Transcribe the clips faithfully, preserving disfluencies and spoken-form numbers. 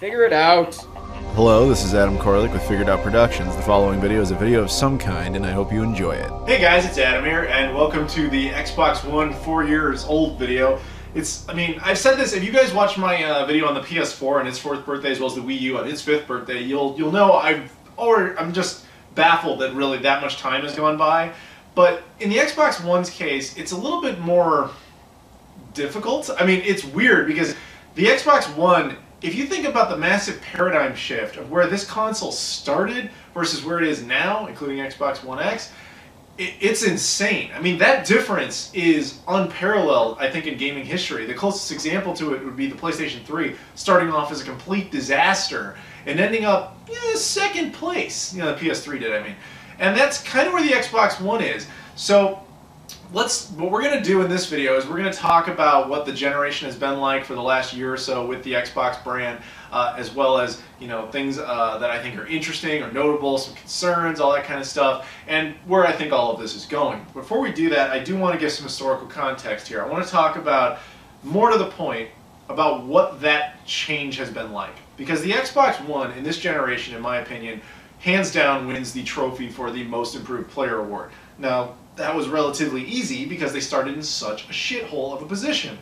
Figure it out. Hello, this is Adam Koralik with Figured Out Productions. The following video is a video of some kind, and I hope you enjoy it. Hey guys, it's Adam here, and welcome to the Xbox One four years old video. It's, I mean, I've said this, if you guys watched my uh, video on the P S four on its fourth birthday, as well as the Wii U on its fifth birthday, you'll you'll know I've, or I'm just baffled that really that much time has gone by. But in the Xbox One's case, it's a little bit more difficult. I mean, it's weird because the Xbox One, if you think about the massive paradigm shift of where this console started versus where it is now, including Xbox One X, it's insane. I mean, that difference is unparalleled, I think, in gaming history. The closest example to it would be the PlayStation three, starting off as a complete disaster and ending up eh, second place. You know, the P S three did, I mean. And that's kind of where the Xbox One is. So let's, what we're going to do in this video is we're going to talk about what the generation has been like for the last year or so with the Xbox brand, uh, as well as, you know, things uh, that I think are interesting or notable, some concerns, all that kind of stuff, and where I think all of this is going. Before we do that, I do want to give some historical context here. I want to talk about, more to the point, about what that change has been like. Because the Xbox One, in this generation, in my opinion, hands down wins the trophy for the Most Improved Player Award. Now, that was relatively easy because they started in such a shithole of a position.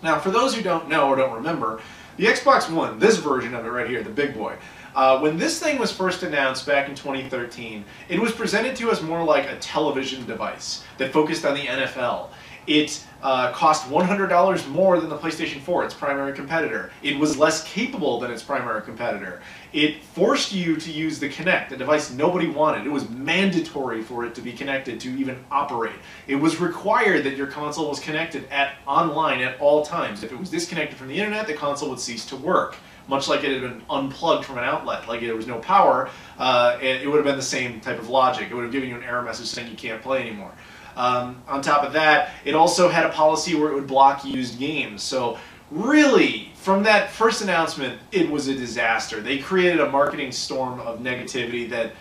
Now, for those who don't know or don't remember, the Xbox One, this version of it right here, the big boy, uh, when this thing was first announced back in twenty thirteen, it was presented to us more like a television device that focused on the N F L. It uh, cost one hundred dollars more than the PlayStation four, its primary competitor. It was less capable than its primary competitor. It forced you to use the Kinect, a device nobody wanted. It was mandatory for it to be connected to even operate. It was required that your console was connected at online at all times. If it was disconnected from the internet, the console would cease to work, much like it had been unplugged from an outlet, like there was no power, uh, and it would have been the same type of logic. It would have given you an error message saying you can't play anymore. Um, on top of that, it also had a policy where it would block used games. So really, from that first announcement, it was a disaster. They created a marketing storm of negativity that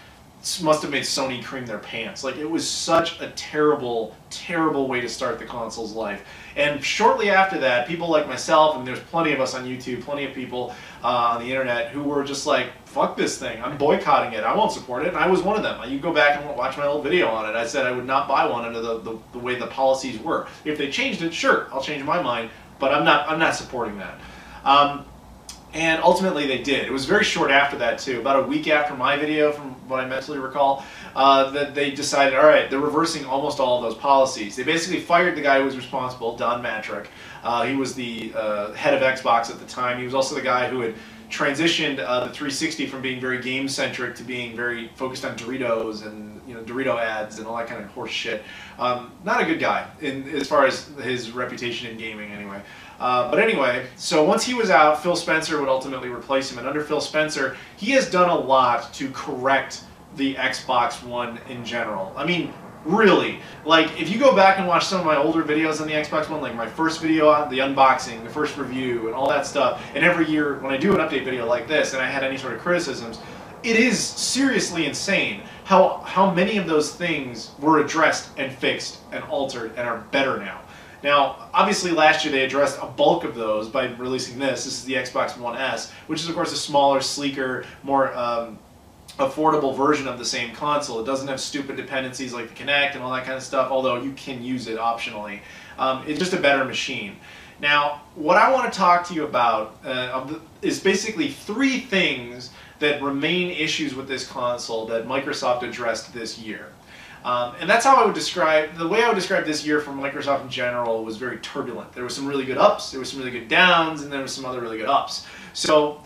must have made Sony cream their pants. Like, it was such a terrible, terrible way to start the console's life. And shortly after that, people like myself, and there's plenty of us on YouTube, plenty of people uh, on the internet who were just like, fuck this thing, I'm boycotting it, I won't support it, and I was one of them. You go back and watch my old video on it, I said I would not buy one under the, the, the way the policies were. If they changed it, sure, I'll change my mind, but I'm not, I'm not supporting that. Um, And ultimately they did. It was very short after that too, about a week after my video, from what I mentally recall, uh, that they decided, all right, they're reversing almost all of those policies. They basically fired the guy who was responsible, Don Matrick. Uh, he was the uh, head of Xbox at the time. He was also the guy who had transitioned uh, the three sixty from being very game-centric to being very focused on Doritos and, you know, Dorito ads and all that kind of horse shit. Um, not a good guy, in, as far as his reputation in gaming anyway. Uh, but anyway, so once he was out, Phil Spencer would ultimately replace him, and under Phil Spencer, he has done a lot to correct the Xbox One in general. I mean, really, like, if you go back and watch some of my older videos on the Xbox One, like my first video on the unboxing, the first review, and all that stuff, and every year when I do an update video like this and I had any sort of criticisms, it is seriously insane how, how many of those things were addressed and fixed and altered and are better now. Now, obviously last year they addressed a bulk of those by releasing this. This is the Xbox One S, which is of course a smaller, sleeker, more um, affordable version of the same console. It doesn't have stupid dependencies like the Kinect and all that kind of stuff, although you can use it optionally. Um, it's just a better machine. Now, what I want to talk to you about uh, is basically three things that remain issues with this console that Microsoft addressed this year. Um, and that's how I would describe, the way I would describe this year for Microsoft in general was very turbulent. There were some really good ups, there were some really good downs, and there were some other really good ups. So,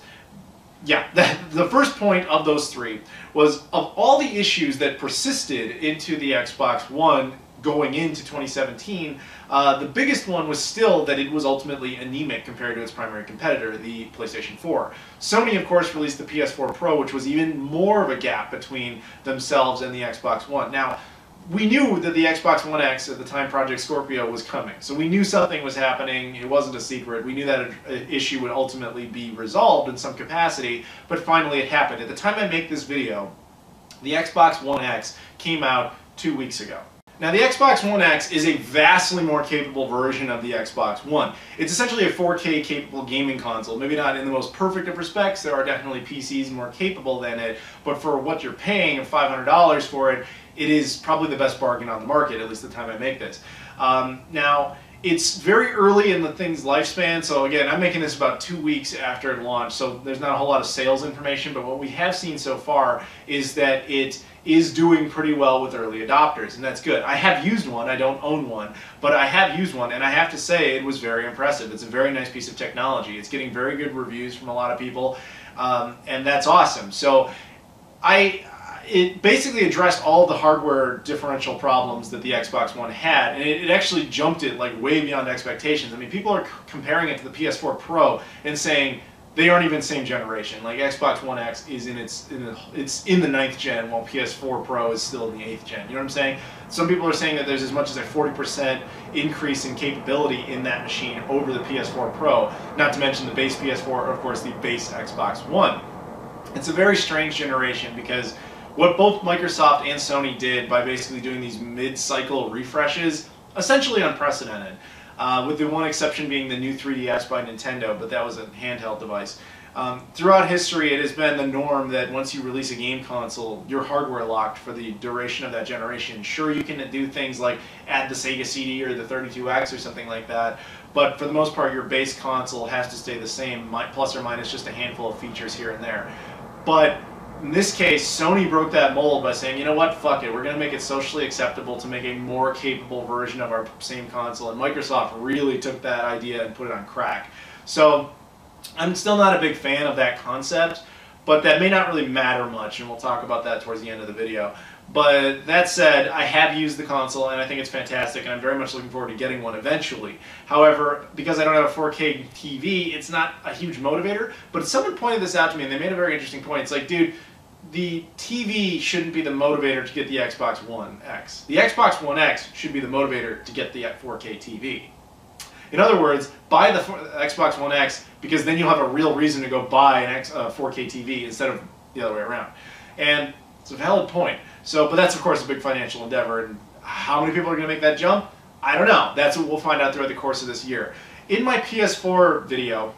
yeah, the, the first point of those three was, of all the issues that persisted into the Xbox One going into twenty seventeen, uh, the biggest one was still that it was ultimately anemic compared to its primary competitor, the PlayStation four. Sony, of course, released the P S four Pro, which was even more of a gap between themselves and the Xbox One. Now, we knew that the Xbox One X, at the time Project Scorpio, was coming. So we knew something was happening. It wasn't a secret. We knew that an issue would ultimately be resolved in some capacity, but finally it happened. At the time I make this video, the Xbox One X came out two weeks ago. Now the Xbox One X is a vastly more capable version of the Xbox One. It's essentially a four K capable gaming console, maybe not in the most perfect of respects. There are definitely P Cs more capable than it, but for what you're paying, five hundred dollars for it, it is probably the best bargain on the market, at least the time I make this. Um, now, it's very early in the thing's lifespan, so again, I'm making this about two weeks after it launched, so there's not a whole lot of sales information, but what we have seen so far is that it is doing pretty well with early adopters, and that's good. I have used one, I don't own one, but I have used one, and I have to say it was very impressive. It's a very nice piece of technology. It's getting very good reviews from a lot of people, um, and that's awesome. So I, it basically addressed all the hardware differential problems that the Xbox One had, and it, it actually jumped it like way beyond expectations. I mean, people are c comparing it to the P S four Pro and saying, they aren't even same generation. Like Xbox One X is in its in the, it's in the ninth gen, while P S four Pro is still in the eighth gen. You know what I'm saying? Some people are saying that there's as much as a forty percent increase in capability in that machine over the P S four Pro. Not to mention the base P S four, or of course the base Xbox One. It's a very strange generation because what both Microsoft and Sony did by basically doing these mid-cycle refreshes, essentially unprecedented. Uh, with the one exception being the new three D S by Nintendo, but that was a handheld device. Um, throughout history, it has been the norm that once you release a game console, you're hardware locked for the duration of that generation. Sure, you can do things like add the Sega C D or the thirty-two X or something like that, but for the most part, your base console has to stay the same, plus or minus just a handful of features here and there. But in this case, Sony broke that mold by saying, you know what, fuck it, we're going to make it socially acceptable to make a more capable version of our same console, and Microsoft really took that idea and put it on crack. So, I'm still not a big fan of that concept, but that may not really matter much, and we'll talk about that towards the end of the video. But that said, I have used the console, and I think it's fantastic, and I'm very much looking forward to getting one eventually. However, because I don't have a four K T V, it's not a huge motivator, but someone pointed this out to me, and they made a very interesting point. It's like, dude, the T V shouldn't be the motivator to get the Xbox One X. The Xbox One X should be the motivator to get the four K T V. In other words, buy the Xbox One X because then you'll have a real reason to go buy an X, uh, four K T V instead of the other way around. And it's a valid point. So, but that's of course a big financial endeavor, and how many people are going to make that jump? I don't know. That's what we'll find out throughout the course of this year. In my P S four video,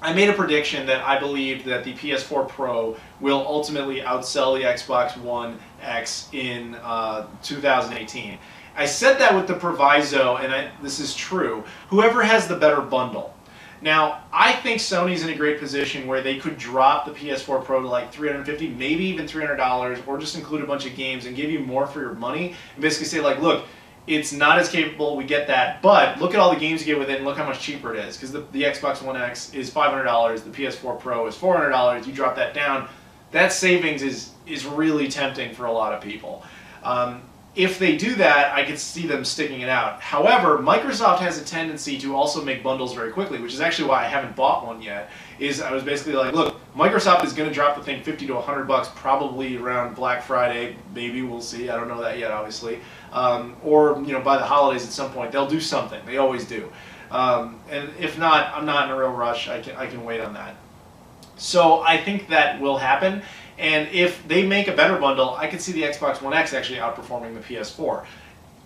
I made a prediction that I believed that the P S four Pro will ultimately outsell the Xbox One X in uh, two thousand eighteen. I said that with the proviso, and I, this is true, whoever has the better bundle. Now, I think Sony's in a great position where they could drop the P S four Pro to like three hundred fifty dollars, maybe even three hundred dollars, or just include a bunch of games and give you more for your money, and basically say like, look, it's not as capable, we get that, but look at all the games you get with it and look how much cheaper it is. Because the, the Xbox One X is five hundred dollars, the P S four Pro is four hundred dollars, you drop that down, that savings is, is really tempting for a lot of people. Um, if they do that, I could see them sticking it out. However, Microsoft has a tendency to also make bundles very quickly, which is actually why I haven't bought one yet, is I was basically like, look, Microsoft is going to drop the thing fifty to a hundred bucks probably around Black Friday, maybe, we'll see, I don't know that yet, obviously. Um, or, you know, by the holidays at some point, they'll do something, they always do. Um, and if not, I'm not in a real rush, I can, I can wait on that. So I think that will happen. And if they make a better bundle, I could see the Xbox One X actually outperforming the P S four.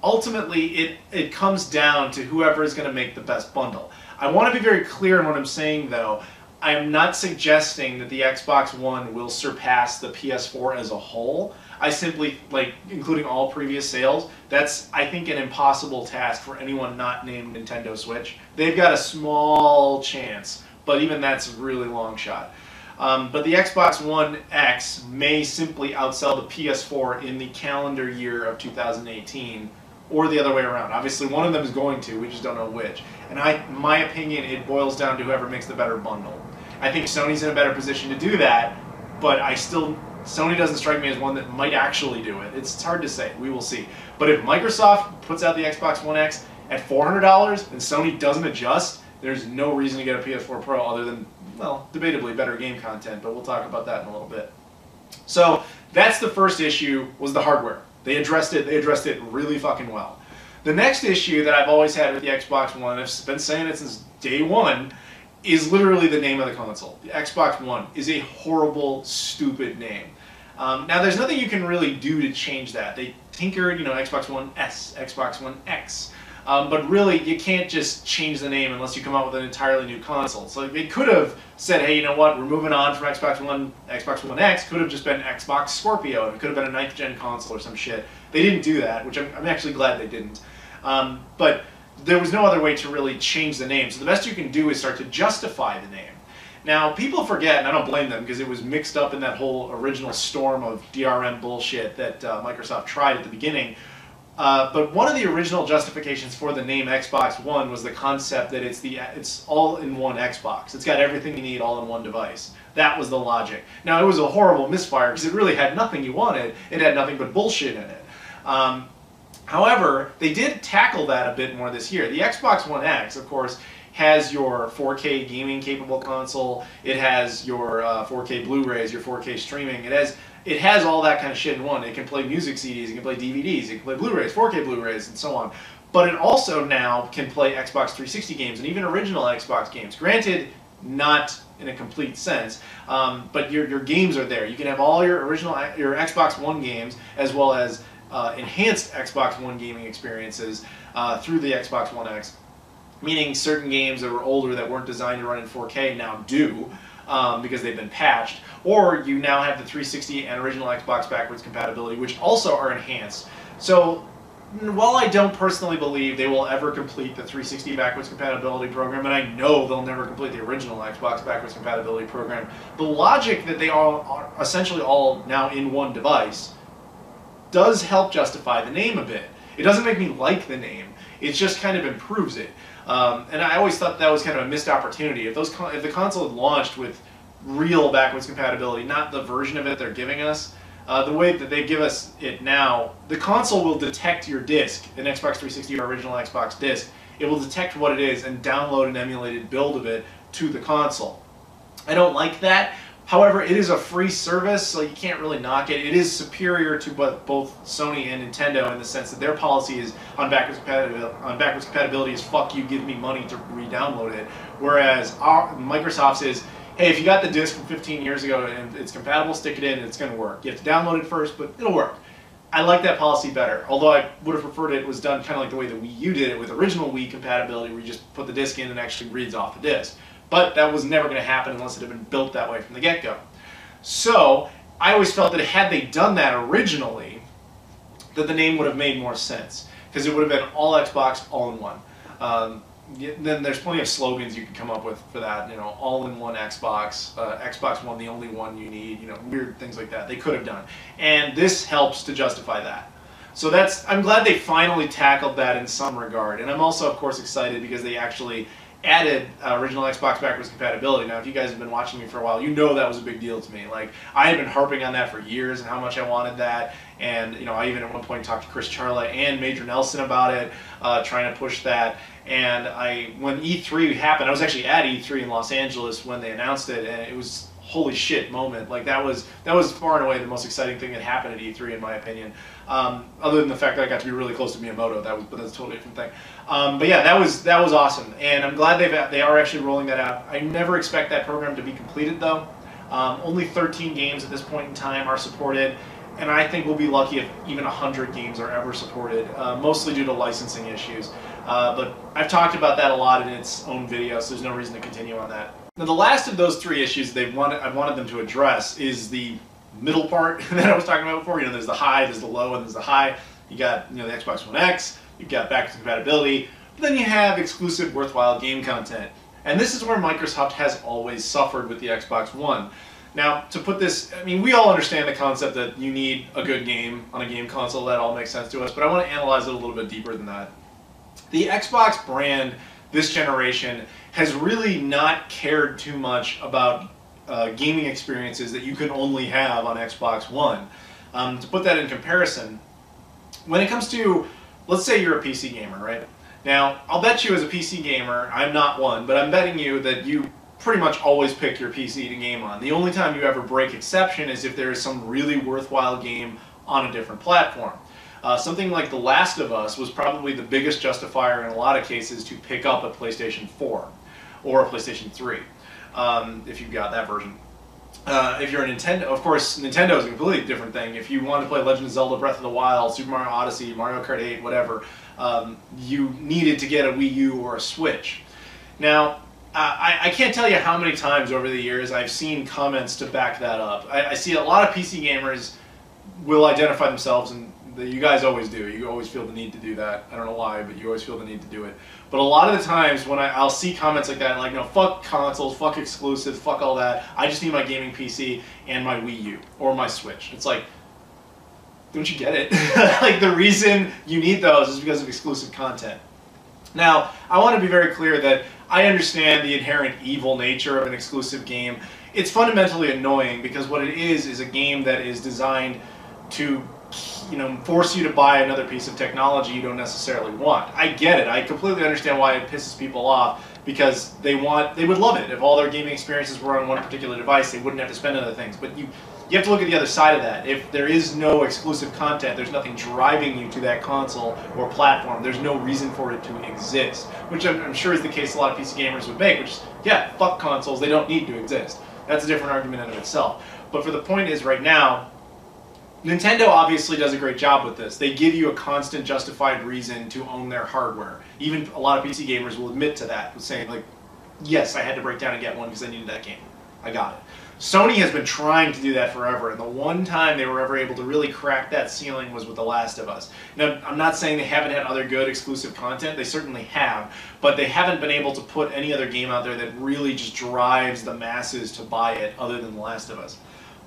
Ultimately, it, it comes down to whoever is going to make the best bundle. I want to be very clear in what I'm saying, though. I am not suggesting that the Xbox One will surpass the P S four as a whole. I simply, like, including all previous sales, that's, I think, an impossible task for anyone not named Nintendo Switch. They've got a small chance, but even that's a really long shot. Um, but the Xbox One X may simply outsell the P S four in the calendar year of two thousand eighteen, or the other way around. Obviously, one of them is going to, we just don't know which. And I, my opinion, it boils down to whoever makes the better bundle. I think Sony's in a better position to do that, but I still, Sony doesn't strike me as one that might actually do it. It's hard to say, we will see. But if Microsoft puts out the Xbox One X at four hundred dollars and Sony doesn't adjust, there's no reason to get a P S four Pro other than, well, debatably better game content, but we'll talk about that in a little bit. So that's the first issue, was the hardware. They addressed it, they addressed it really fucking well. The next issue that I've always had with the Xbox One, I've been saying it since day one, is literally the name of the console. The Xbox One is a horrible, stupid name. Um, now, there's nothing you can really do to change that. They tinkered, you know, Xbox One S, Xbox One X. Um, but really, you can't just change the name unless you come out with an entirely new console. So they could have said, hey, you know what, we're moving on from Xbox One, Xbox One X, could have just been Xbox Scorpio, and it could have been a ninth gen console or some shit. They didn't do that, which I'm, I'm actually glad they didn't. Um, but there was no other way to really change the name. So the best you can do is start to justify the name. Now, people forget, and I don't blame them, because it was mixed up in that whole original storm of D R M bullshit that uh, Microsoft tried at the beginning. Uh, but one of the original justifications for the name Xbox One was the concept that it's the it's all-in-one Xbox. It's got everything you need all in one device. That was the logic. Now, it was a horrible misfire, because it really had nothing you wanted. It had nothing but bullshit in it. Um, however, they did tackle that a bit more this year. The Xbox One X, of course, has your four K gaming capable console. It has your uh, four K Blu-rays, your four K streaming. It has it has all that kind of shit in one. It can play music C Ds, it can play D V Ds, it can play Blu-rays, four K Blu-rays, and so on. But it also now can play Xbox three sixty games and even original Xbox games. Granted, not in a complete sense, um, but your your games are there. You can have all your original your Xbox One games as well as uh, enhanced Xbox One gaming experiences uh, through the Xbox One X. Meaning certain games that were older that weren't designed to run in four K now do, um, because they've been patched. Or you now have the three sixty and original Xbox backwards compatibility, which also are enhanced. So while I don't personally believe they will ever complete the three sixty backwards compatibility program, and I know they'll never complete the original Xbox backwards compatibility program, the logic that they all are essentially all now in one device does help justify the name a bit. It doesn't make me like the name. It just kind of improves it. Um, and I always thought that was kind of a missed opportunity. If, those con if the console had launched with real backwards compatibility, not the version of it they're giving us, uh, the way that they give us it now, the console will detect your disc, an Xbox three sixty or original Xbox disc. It will detect what it is and download an emulated build of it to the console. I don't like that. However, it is a free service, so you can't really knock it. It is superior to both Sony and Nintendo in the sense that their policy is on backwards compatibility, on backwards compatibility is fuck you, give me money to re-download it. Whereas our, Microsoft's is, hey, if you got the disc from fifteen years ago and it's compatible, stick it in and it's going to work. You have to download it first, but it'll work. I like that policy better, although I would have preferred it was done kind of like the way the Wii U did it with original Wii compatibility, where you just put the disc in and actually reads off the disc. But that was never going to happen unless it had been built that way from the get-go. So I always felt that had they done that originally, that the name would have made more sense, because it would have been all Xbox, all in one. Um, then there's plenty of slogans you can come up with for that, you know, all in one Xbox, uh, Xbox One, the only one you need, you know, weird things like that. They could have done, and this helps to justify that. So that's I'm glad they finally tackled that in some regard, and I'm also, of course, excited because they actually added uh, original Xbox backwards compatibility. Now, if you guys have been watching me for a while, you know that was a big deal to me. Like, I had been harping on that for years and how much I wanted that. And, you know, I even at one point talked to Chris Charla and Major Nelson about it, uh, trying to push that. And I, when E three happened, I was actually at E three in Los Angeles when they announced it, and it was holy shit moment. Like, that was that was far and away the most exciting thing that happened at E three, in my opinion. Um, other than the fact that I got to be really close to Miyamoto, that was but that's a totally different thing. Um, but yeah, that was that was awesome, and I'm glad they've they are actually rolling that out. I never expect that program to be completed though. Um, only thirteen games at this point in time are supported, and I think we'll be lucky if even one hundred games are ever supported, uh, mostly due to licensing issues. Uh, but I've talked about that a lot in its own video, so there's no reason to continue on that. Now, the last of those three issues they've wanted, I've wanted them to address is the middle part that I was talking about before. You know, there's the high, there's the low, and there's the high. You got, you know, the Xbox One X, you've got backwards compatibility, but then you have exclusive, worthwhile game content. And this is where Microsoft has always suffered with the Xbox One. Now, to put this, I mean, we all understand the concept that you need a good game on a game console. That all makes sense to us, but I want to analyze it a little bit deeper than that. The Xbox brand this generation has really not cared too much about uh, gaming experiences that you can only have on Xbox One. Um, to put that in comparison, when it comes to, let's say you're a P C gamer, right? Now, I'll bet you as a P C gamer, I'm not one, but I'm betting you that you pretty much always pick your P C to game on. The only time you ever break exception is if there is some really worthwhile game on a different platform. Uh, something like The Last of Us was probably the biggest justifier in a lot of cases to pick up a PlayStation four or a PlayStation three, um, if you've got that version. Uh, if you're a Nintendo, of course, Nintendo is a completely different thing. If you want to play Legend of Zelda Breath of the Wild, Super Mario Odyssey, Mario Kart eight, whatever, um, you needed to get a Wii U or a Switch. Now, I, I can't tell you how many times over the years I've seen comments to back that up. I, I see a lot of P C gamers will identify themselves, and the, you guys always do. You always feel the need to do that. I don't know why, but you always feel the need to do it. But a lot of the times when I, I'll see comments like that, like, no, fuck consoles, fuck exclusives, fuck all that. I just need my gaming P C and my Wii U or my Switch. It's like, don't you get it? Like, the reason you need those is because of exclusive content. Now, I want to be very clear that I understand the inherent evil nature of an exclusive game. It's fundamentally annoying because what it is is a game that is designed to, you know, force you to buy another piece of technology you don't necessarily want. I get it. I completely understand why it pisses people off, because they want, they would love it if all their gaming experiences were on one particular device. They wouldn't have to spend other things. But you, you have to look at the other side of that. If there is no exclusive content, there's nothing driving you to that console or platform. There's no reason for it to exist, which I'm, I'm sure is the case a lot of P C gamers would make, which is, yeah, fuck consoles. They don't need to exist. That's a different argument in and of itself. But for the point is, right now, Nintendo obviously does a great job with this. They give you a constant justified reason to own their hardware. Even a lot of P C gamers will admit to that, saying, like, yes, I had to break down and get one because I needed that game. I got it. Sony has been trying to do that forever, and the one time they were ever able to really crack that ceiling was with The Last of Us. Now, I'm not saying they haven't had other good exclusive content. They certainly have, but they haven't been able to put any other game out there that really just drives the masses to buy it other than The Last of Us.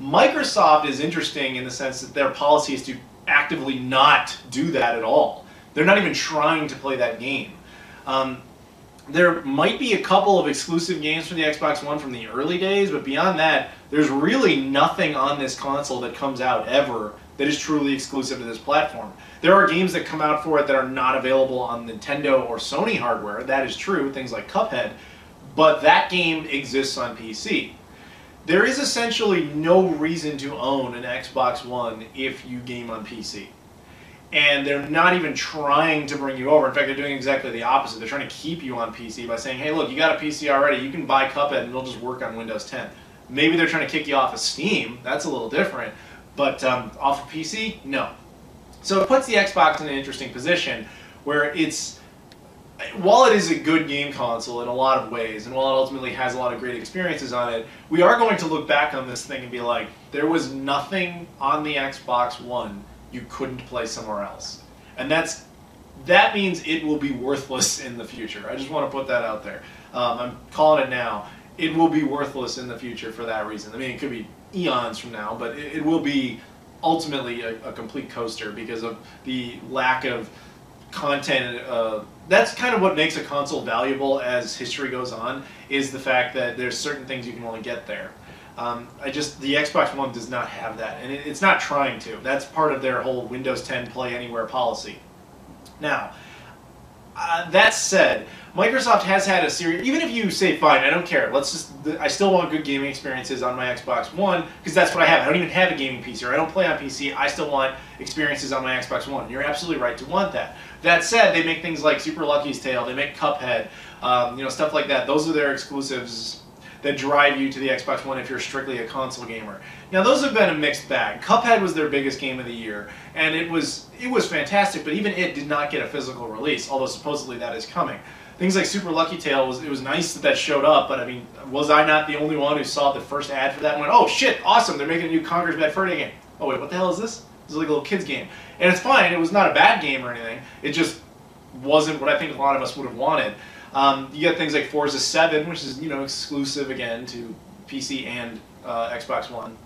Microsoft is interesting in the sense that their policy is to actively not do that at all. They're not even trying to play that game. Um, there might be a couple of exclusive games for the Xbox One from the early days, but beyond that, there's really nothing on this console that comes out ever that is truly exclusive to this platform. There are games that come out for it that are not available on Nintendo or Sony hardware. That is true, things like Cuphead, but that game exists on P C. There is essentially no reason to own an Xbox One if you game on P C. And they're not even trying to bring you over. In fact, they're doing exactly the opposite. They're trying to keep you on P C by saying, hey, look, you got a P C already. You can buy Cuphead and it'll just work on Windows ten. Maybe they're trying to kick you off of Steam. That's a little different. But um, off of P C, no. So it puts the Xbox in an interesting position where it's... While it is a good game console in a lot of ways, and while it ultimately has a lot of great experiences on it, we are going to look back on this thing and be like, there was nothing on the Xbox One you couldn't play somewhere else. And that's, that means it will be worthless in the future. I just want to put that out there. Um, I'm calling it now. It will be worthless in the future for that reason. I mean, it could be eons from now, but it, it will be ultimately a, a complete coaster because of the lack of content. Uh, that's kind of what makes a console valuable as history goes on, is the fact that there's certain things you can only get there. Um, I just, the Xbox One does not have that, and it, it's not trying to. That's part of their whole Windows ten play anywhere policy. Now, uh, that said, Microsoft has had a series, even if you say, fine, I don't care, let's just, I still want good gaming experiences on my Xbox One, because that's what I have. I don't even have a gaming P C, or I don't play on P C, I still want experiences on my Xbox One. You're absolutely right to want that. That said, they make things like Super Lucky's Tale, they make Cuphead, um, you know, stuff like that. Those are their exclusives that drive you to the Xbox One if you're strictly a console gamer. Now, those have been a mixed bag. Cuphead was their biggest game of the year, and it was, it was fantastic, but even it did not get a physical release, although supposedly that is coming. Things like Super Lucky Tale, was, it was nice that that showed up, but I mean, was I not the only one who saw the first ad for that and went, oh shit, awesome, they're making a new Conker's Bad Fur Day game. Oh wait, what the hell is this? This is like a little kid's game. And it's fine, it was not a bad game or anything, it just wasn't what I think a lot of us would have wanted. Um, you got things like Forza seven, which is, you know, exclusive again to P C and uh, Xbox One.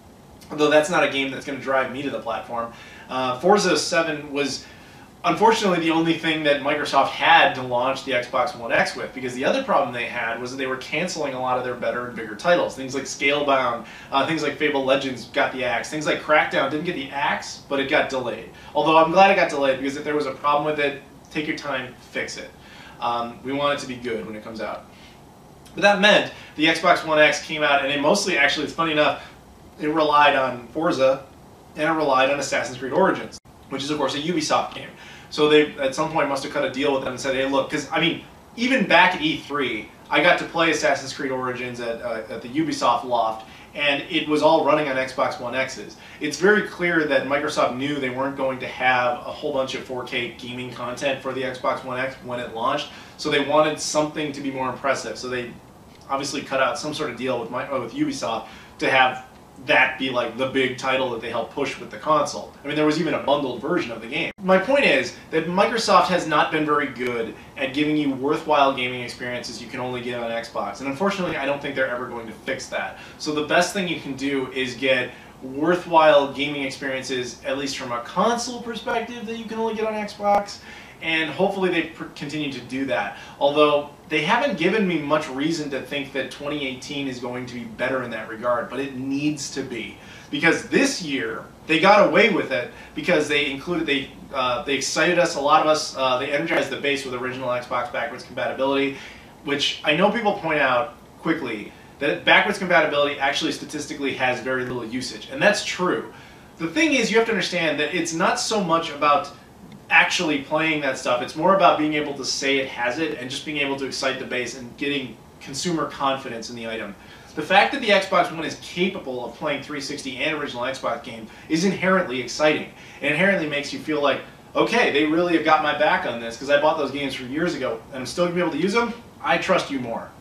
Although that's not a game that's going to drive me to the platform. Uh, Forza seven was... unfortunately, the only thing that Microsoft had to launch the Xbox One X with, because the other problem they had was that they were canceling a lot of their better and bigger titles. Things like Scalebound, uh, things like Fable Legends got the axe, things like Crackdown didn't get the axe, but it got delayed. Although I'm glad it got delayed, because if there was a problem with it, take your time, fix it. Um, we want it to be good when it comes out. But that meant the Xbox One X came out, and it mostly, actually, it's funny enough, it relied on Forza, and it relied on Assassin's Creed Origins, which is, of course, a Ubisoft game. So they, at some point, must have cut a deal with them and said, hey, look, because, I mean, even back at E three, I got to play Assassin's Creed Origins at, uh, at the Ubisoft Loft, and it was all running on Xbox One X's. It's very clear that Microsoft knew they weren't going to have a whole bunch of four K gaming content for the Xbox One X when it launched, so they wanted something to be more impressive. So they obviously cut out some sort of deal with, my, with Ubisoft to have that be like the big title that they helped push with the console. I mean, there was even a bundled version of the game. My point is that Microsoft has not been very good at giving you worthwhile gaming experiences you can only get on Xbox, and unfortunately I don't think they're ever going to fix that. So the best thing you can do is get worthwhile gaming experiences, at least from a console perspective, that you can only get on Xbox, and hopefully they continue to do that. Although they haven't given me much reason to think that twenty eighteen is going to be better in that regard, but it needs to be, because this year they got away with it because they included they uh, they excited us, a lot of us. Uh, they energized the base with original Xbox backwards compatibility, which I know people point out quickly that backwards compatibility actually statistically has very little usage, and that's true. The thing is, you have to understand that it's not so much about actually playing that stuff, it's more about being able to say it has it and just being able to excite the base and getting consumer confidence in the item. The fact that the Xbox One is capable of playing three sixty and original Xbox games is inherently exciting. It inherently makes you feel like, okay, they really have got my back on this because I bought those games from years ago and I'm still going to be able to use them. I trust you more.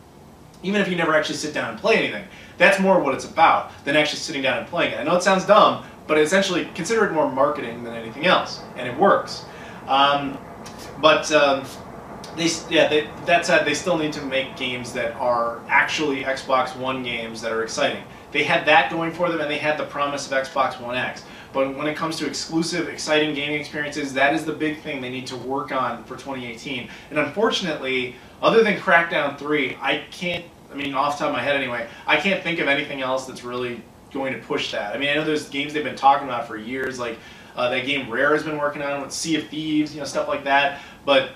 Even if you never actually sit down and play anything. That's more what it's about than actually sitting down and playing it. I know it sounds dumb, but essentially consider it more marketing than anything else, and it works. Um, but um, they, yeah, they, that said, they still need to make games that are actually Xbox One games that are exciting. They had that going for them, and they had the promise of Xbox One X. But when it comes to exclusive, exciting gaming experiences, that is the big thing they need to work on for twenty eighteen. And unfortunately, other than Crackdown three, I can't, I mean, off the top of my head anyway, I can't think of anything else that's really going to push that. I mean, I know there's games they've been talking about for years, like, Uh, that game Rare has been working on with Sea of Thieves, you know, stuff like that. But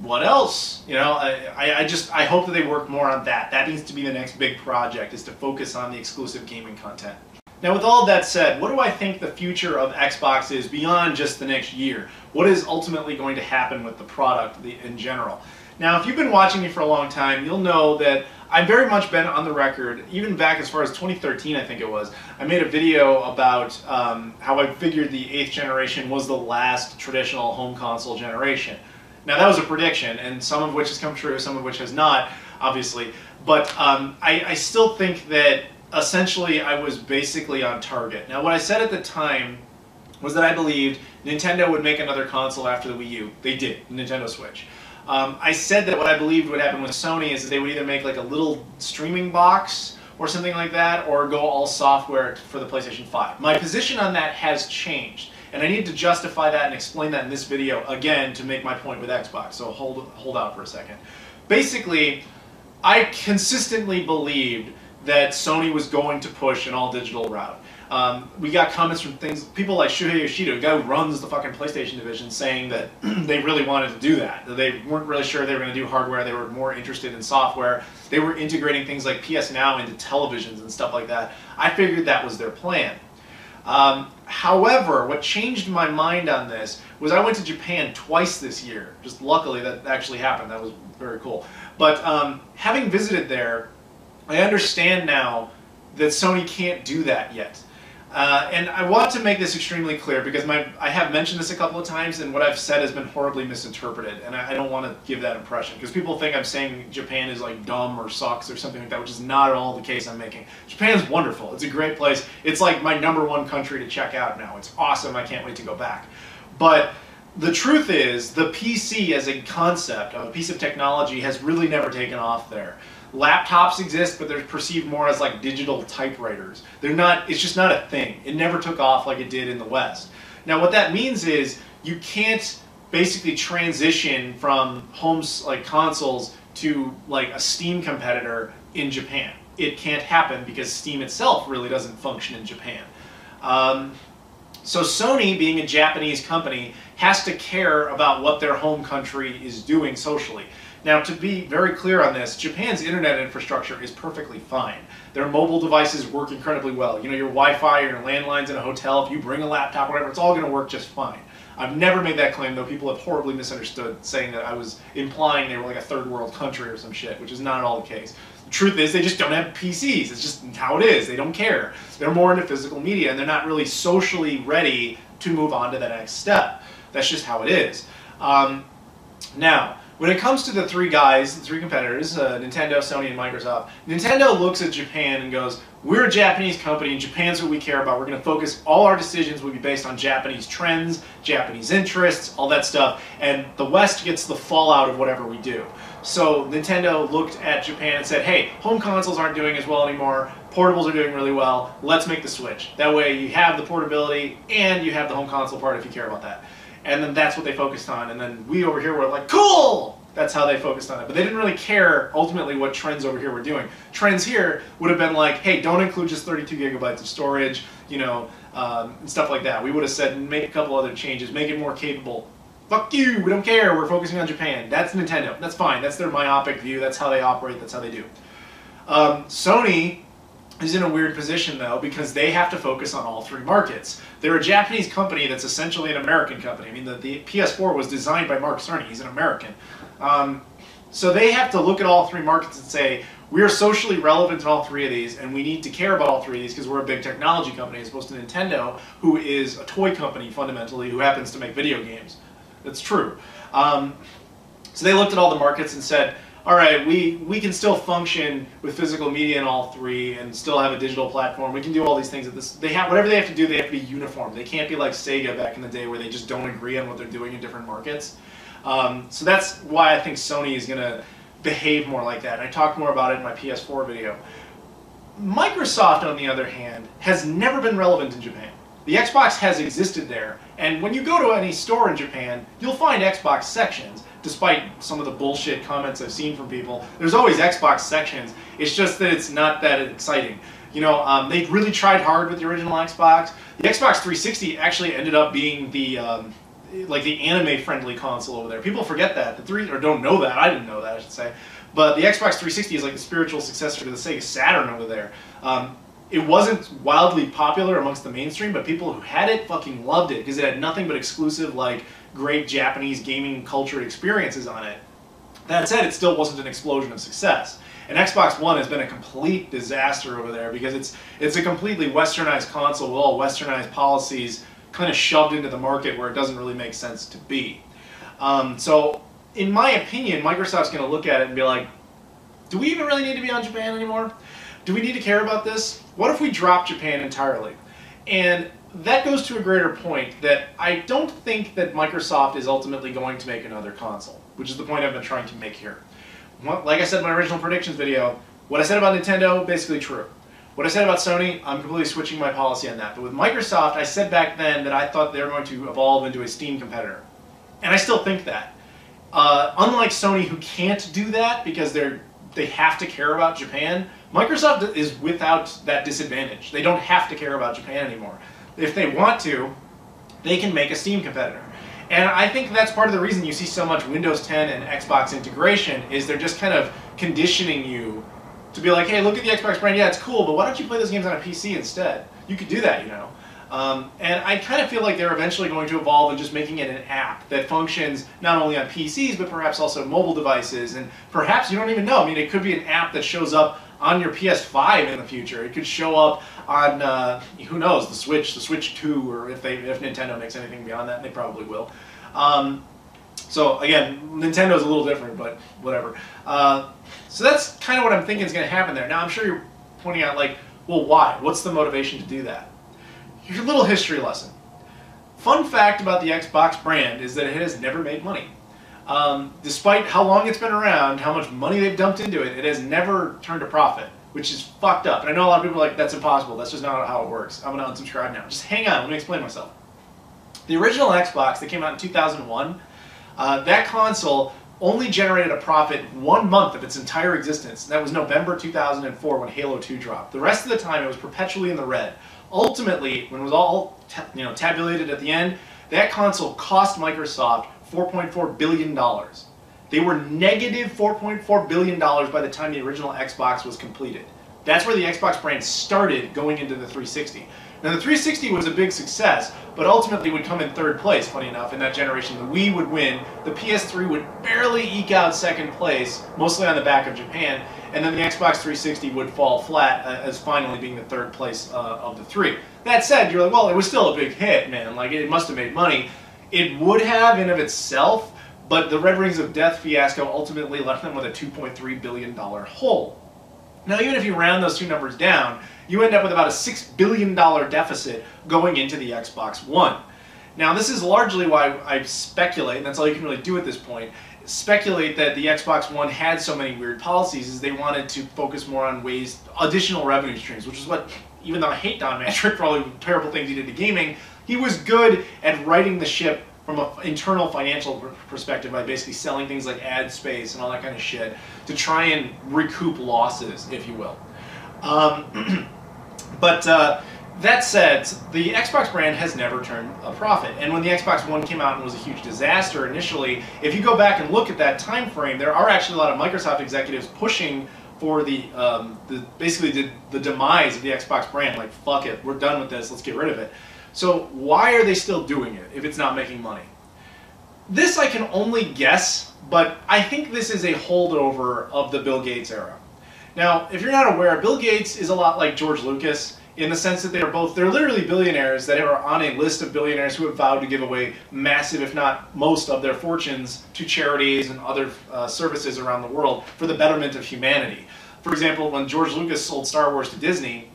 what else? You know, I, I just I hope that they work more on that. That needs to be the next big project, is to focus on the exclusive gaming content. Now, with all that said, what do I think the future of Xbox is beyond just the next year? What is ultimately going to happen with the product in general? Now, if you've been watching me for a long time, you'll know that I've very much been on the record, even back as far as twenty thirteen, I think it was. I made a video about um, how I figured the eighth generation was the last traditional home console generation. Now, that was a prediction, and some of which has come true, some of which has not, obviously. But um, I, I still think that, essentially, I was basically on target. Now, what I said at the time was that I believed Nintendo would make another console after the Wii U. They did, Nintendo Switch. Um, I said that what I believed would happen with Sony is that they would either make like a little streaming box or something like that, or go all software for the PlayStation five. My position on that has changed, and I need to justify that and explain that in this video again to make my point with Xbox, so hold, hold out for a second. Basically, I consistently believed that Sony was going to push an all-digital route. Um, we got comments from things, people like Shuhei Yoshida, a guy who runs the fucking PlayStation division, saying that they really wanted to do that. They weren't really sure they were going to do hardware, they were more interested in software. They were integrating things like P S Now into televisions and stuff like that. I figured that was their plan. Um, however, what changed my mind on this was I went to Japan twice this year. Just luckily that actually happened, that was very cool. But um, having visited there, I understand now that Sony can't do that yet. Uh, and I want to make this extremely clear, because my, I have mentioned this a couple of times, and what I've said has been horribly misinterpreted, and I, I don't want to give that impression, because people think I'm saying Japan is like dumb or sucks or something like that, which is not at all the case I'm making. Japan's wonderful. It's a great place. It's like my number one country to check out now. It's awesome. I can't wait to go back. But the truth is, the P C as a concept of a piece of technology has really never taken off there. Laptops exist, but they're perceived more as like digital typewriters. They're not, it's just not a thing. It never took off like it did in the West. Now what that means is you can't basically transition from home like consoles to like a Steam competitor in Japan. It can't happen because Steam itself really doesn't function in Japan. Um, so Sony, being a Japanese company, has to care about what their home country is doing socially. Now, to be very clear on this, Japan's internet infrastructure is perfectly fine. Their mobile devices work incredibly well. You know, your Wi-Fi, your landlines in a hotel, if you bring a laptop, whatever, it's all going to work just fine. I've never made that claim, though people have horribly misunderstood, saying that I was implying they were like a third world country or some shit, which is not at all the case. The truth is they just don't have P Cs. It's just how it is. They don't care. They're more into physical media, and they're not really socially ready to move on to the next step. That's just how it is. Um, now, when it comes to the three guys, the three competitors, uh, Nintendo, Sony, and Microsoft, Nintendo looks at Japan and goes, we're a Japanese company, and Japan's what we care about. We're going to focus, all our decisions will be based on Japanese trends, Japanese interests, all that stuff, and the West gets the fallout of whatever we do. So Nintendo looked at Japan and said, hey, home consoles aren't doing as well anymore, portables are doing really well, let's make the Switch. That way you have the portability and you have the home console part if you care about that. And then that's what they focused on, and then we over here were like, cool! That's how they focused on it. But they didn't really care, ultimately, what trends over here were doing. Trends here would have been like, hey, don't include just thirty-two gigabytes of storage, you know, um, and stuff like that. We would have said, make a couple other changes, make it more capable. Fuck you, we don't care, we're focusing on Japan. That's Nintendo, that's fine, that's their myopic view, that's how they operate, that's how they do. Um, Sony is in a weird position, though, because they have to focus on all three markets. They're a Japanese company that's essentially an American company. I mean, the, the P S four was designed by Mark Cerny. He's an American. Um, so they have to look at all three markets and say, we are socially relevant in all three of these, and we need to care about all three of these because we're a big technology company, as opposed to Nintendo, who is a toy company, fundamentally, who happens to make video games. That's true. Um, so they looked at all the markets and said, all right, we, we can still function with physical media in all three and still have a digital platform. We can do all these things. At this, they have, whatever they have to do, they have to be uniform. They can't be like Sega back in the day where they just don't agree on what they're doing in different markets. Um, so that's why I think Sony is going to behave more like that. And I talked more about it in my P S four video. Microsoft, on the other hand, has never been relevant in Japan. The Xbox has existed there, and when you go to any store in Japan, you'll find Xbox sections. Despite some of the bullshit comments I've seen from people, there's always Xbox sections. It's just that it's not that exciting. You know, um, they really tried hard with the original Xbox. The Xbox three sixty actually ended up being the um, like the anime-friendly console over there. People forget that. The three or don't know that. I didn't know that, I should say. But the Xbox three sixty is like the spiritual successor to the Sega Saturn over there. Um, It wasn't wildly popular amongst the mainstream, but people who had it fucking loved it because it had nothing but exclusive, like, great Japanese gaming culture experiences on it. That said, it still wasn't an explosion of success. And Xbox One has been a complete disaster over there because it's, it's a completely westernized console with all westernized policies kind of shoved into the market where it doesn't really make sense to be. Um, so, in my opinion, Microsoft's going to look at it and be like, do we even really need to be on Japan anymore? Do we need to care about this? What if we drop Japan entirely? And that goes to a greater point that I don't think that Microsoft is ultimately going to make another console, which is the point I've been trying to make here. Like I said in my original predictions video, what I said about Nintendo, basically true. What I said about Sony, I'm completely switching my policy on that. But with Microsoft, I said back then that I thought they were going to evolve into a Steam competitor. And I still think that. Uh, unlike Sony, who can't do that because they're they have to care about Japan, Microsoft is without that disadvantage. They don't have to care about Japan anymore. If they want to, they can make a Steam competitor. And I think that's part of the reason you see so much Windows ten and Xbox integration, is they're just kind of conditioning you to be like, hey, look at the Xbox brand, yeah, it's cool, but why don't you play those games on a P C instead? You could do that, you know. Um, and I kind of feel like they're eventually going to evolve in just making it an app that functions not only on P Cs, but perhaps also mobile devices, and perhaps you don't even know. I mean, it could be an app that shows up on your P S five in the future. It could show up on, uh, who knows, the Switch, the Switch two, or if, they, if Nintendo makes anything beyond that, and they probably will. Um, so, again, Nintendo's a little different, but whatever. Uh, so that's kind of what I'm thinking is going to happen there. Now, I'm sure you're pointing out, like, well, why? What's the motivation to do that? Here's a little history lesson. Fun fact about the Xbox brand is that it has never made money. Um, despite how long it's been around, how much money they've dumped into it, it has never turned a profit, which is fucked up. And I know a lot of people are like, that's impossible, that's just not how it works. I'm gonna unsubscribe now. Just hang on, let me explain myself. The original Xbox that came out in two thousand one, uh, that console only generated a profit one month of its entire existence. That was November two thousand four when Halo two dropped. The rest of the time it was perpetually in the red. Ultimately, when it was all you know, tabulated at the end, that console cost Microsoft four point four billion dollars. They were negative four point four billion dollars by the time the original Xbox was completed. That's where the Xbox brand started going into the three sixty. Now the three sixty was a big success, but ultimately would come in third place, funny enough, in that generation. The Wii would win, the P S three would barely eke out second place, mostly on the back of Japan, and then the Xbox three sixty would fall flat uh, as finally being the third place uh, of the three. That said, you're like, well, it was still a big hit, man. Like, it must have made money. It would have in of itself, but the Red Rings of Death fiasco ultimately left them with a two point three billion dollar hole. Now, even if you round those two numbers down, you end up with about a six billion dollar deficit going into the Xbox One. Now, this is largely why I speculate, and that's all you can really do at this point, speculate that the Xbox One had so many weird policies is they wanted to focus more on ways, additional revenue streams, which is what, even though I hate Don Matrick for all the terrible things he did to gaming, he was good at righting the ship from an internal financial perspective by basically selling things like ad space and all that kind of shit to try and recoup losses, if you will. Um, but uh, that said, the Xbox brand has never turned a profit. And when the Xbox One came out and was a huge disaster initially, if you go back and look at that time frame, there are actually a lot of Microsoft executives pushing for the, um, the basically the, the demise of the Xbox brand. Like, fuck it, we're done with this, let's get rid of it. So why are they still doing it if it's not making money? This I can only guess, but I think this is a holdover of the Bill Gates era. Now, if you're not aware, Bill Gates is a lot like George Lucas in the sense that they're both, they're literally billionaires that are on a list of billionaires who have vowed to give away massive, if not most, of their fortunes to charities and other uh, services around the world for the betterment of humanity. For example, when George Lucas sold Star Wars to Disney,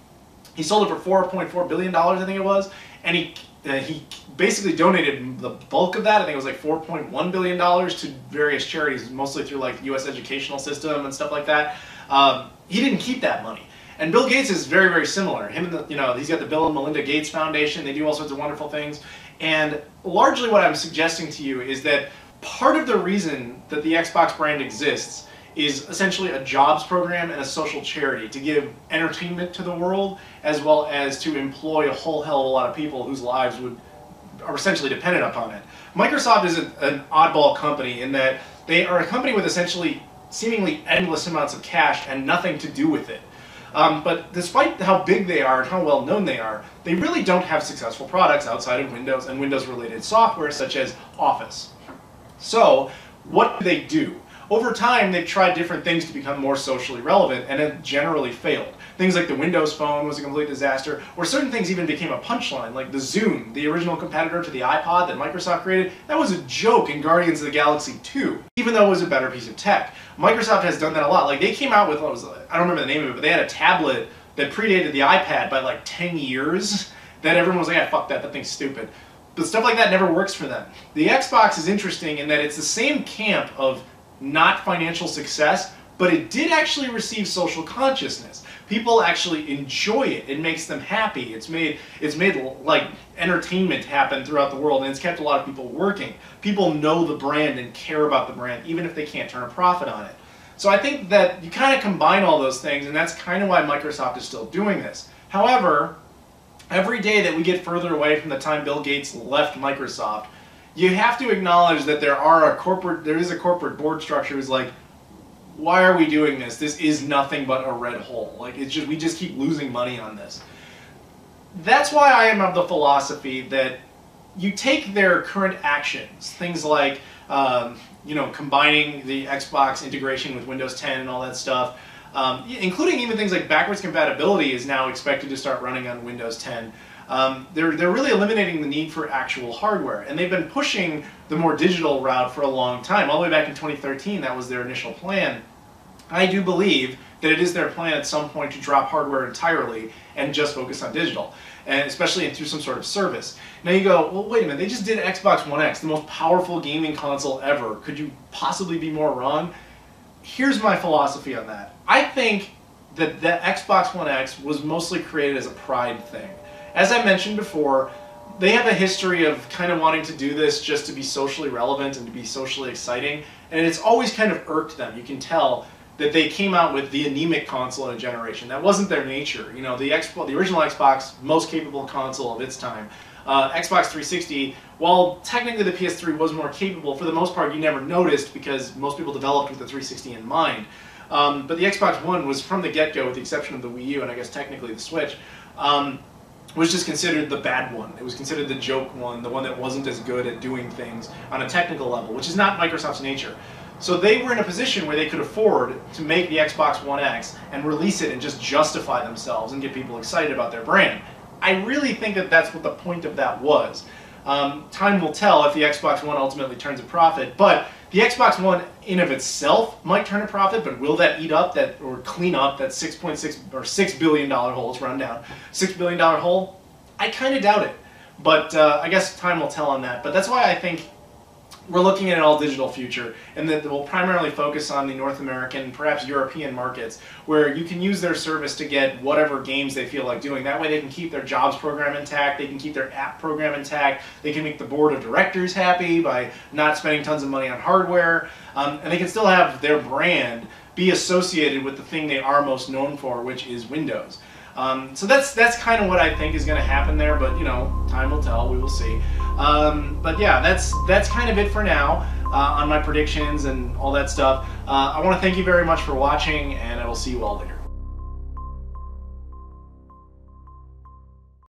he sold it for four point four billion dollars, I think it was, and he, uh, he basically donated the bulk of that. I think it was like four point one billion dollars to various charities, mostly through like the U S educational system and stuff like that. Um, he didn't keep that money. And Bill Gates is very, very similar. Him and the, you know, he's got the Bill and Melinda Gates Foundation. They do all sorts of wonderful things. And largely what I'm suggesting to you is that part of the reason that the Xbox brand exists is essentially a jobs program and a social charity to give entertainment to the world, as well as to employ a whole hell of a lot of people whose lives would are essentially dependent upon it. Microsoft is a, an oddball company in that they are a company with essentially seemingly endless amounts of cash and nothing to do with it. Um, but despite how big they are and how well known they are, they really don't have successful products outside of Windows and Windows-related software such as Office. So what do they do? Over time, they've tried different things to become more socially relevant and have generally failed. Things like the Windows Phone was a complete disaster, or certain things even became a punchline, like the Zune, the original competitor to the iPod that Microsoft created. That was a joke in Guardians of the Galaxy two, even though it was a better piece of tech. Microsoft has done that a lot. Like, they came out with, what was, I don't remember the name of it, but they had a tablet that predated the iPad by like ten years. Then everyone was like, yeah, fuck that, that thing's stupid. But stuff like that never works for them. The Xbox is interesting in that it's the same camp of not financial success, but it did actually receive social consciousness. People actually enjoy it. It makes them happy. It's made, it's made like entertainment happen throughout the world, and it's kept a lot of people working. People know the brand and care about the brand, even if they can't turn a profit on it. So I think that you kind of combine all those things, and that's kind of why Microsoft is still doing this. However, every day that we get further away from the time Bill Gates left Microsoft, you have to acknowledge that there are a corporate, there is a corporate board structure who's like, why are we doing this? This is nothing but a red hole. Like, it's just, we just keep losing money on this. That's why I am of the philosophy that you take their current actions, things like, um, you know, combining the Xbox integration with Windows ten and all that stuff, um, including even things like backwards compatibility is now expected to start running on Windows ten. Um, they're, they're really eliminating the need for actual hardware, and they've been pushing the more digital route for a long time. All the way back in twenty thirteen, that was their initial plan. I do believe that it is their plan at some point to drop hardware entirely and just focus on digital, and especially through some sort of service. Now you go, well, wait a minute, they just did Xbox One X, the most powerful gaming console ever. Could you possibly be more wrong? Here's my philosophy on that. I think that the Xbox One X was mostly created as a pride thing. As I mentioned before, they have a history of kind of wanting to do this just to be socially relevant and to be socially exciting, and it's always kind of irked them. You can tell that they came out with the anemic console in a generation. That wasn't their nature. You know, the, Xbox, the original Xbox, most capable console of its time. Uh, Xbox three sixty, while technically the P S three was more capable, for the most part you never noticed because most people developed with the three sixty in mind. Um, but the Xbox One was from the get-go, with the exception of the Wii U and I guess technically the Switch. Um, was just considered the bad one. It was considered the joke one, the one that wasn't as good at doing things on a technical level, which is not Microsoft's nature. So they were in a position where they could afford to make the Xbox One X and release it and just justify themselves and get people excited about their brand. I really think that that's what the point of that was. Um, time will tell if the Xbox One ultimately turns a profit, but the Xbox One in of itself might turn a profit, but will that eat up that or clean up that six point six or six billion dollar hole? It's run down. six billion dollar hole? I kind of doubt it, but uh, I guess time will tell on that. But that's why I think we're looking at an all-digital future, and that will primarily focus on the North American, perhaps European markets, where you can use their service to get whatever games they feel like doing. That way they can keep their jobs program intact, they can keep their app program intact, they can make the board of directors happy by not spending tons of money on hardware, um, and they can still have their brand be associated with the thing they are most known for, which is Windows. Um, so that's that's kind of what I think is going to happen there, but you know, time will tell. We will see. Um, but yeah, that's that's kind of it for now uh, on my predictions and all that stuff. Uh, I want to thank you very much for watching, and I will see you all later.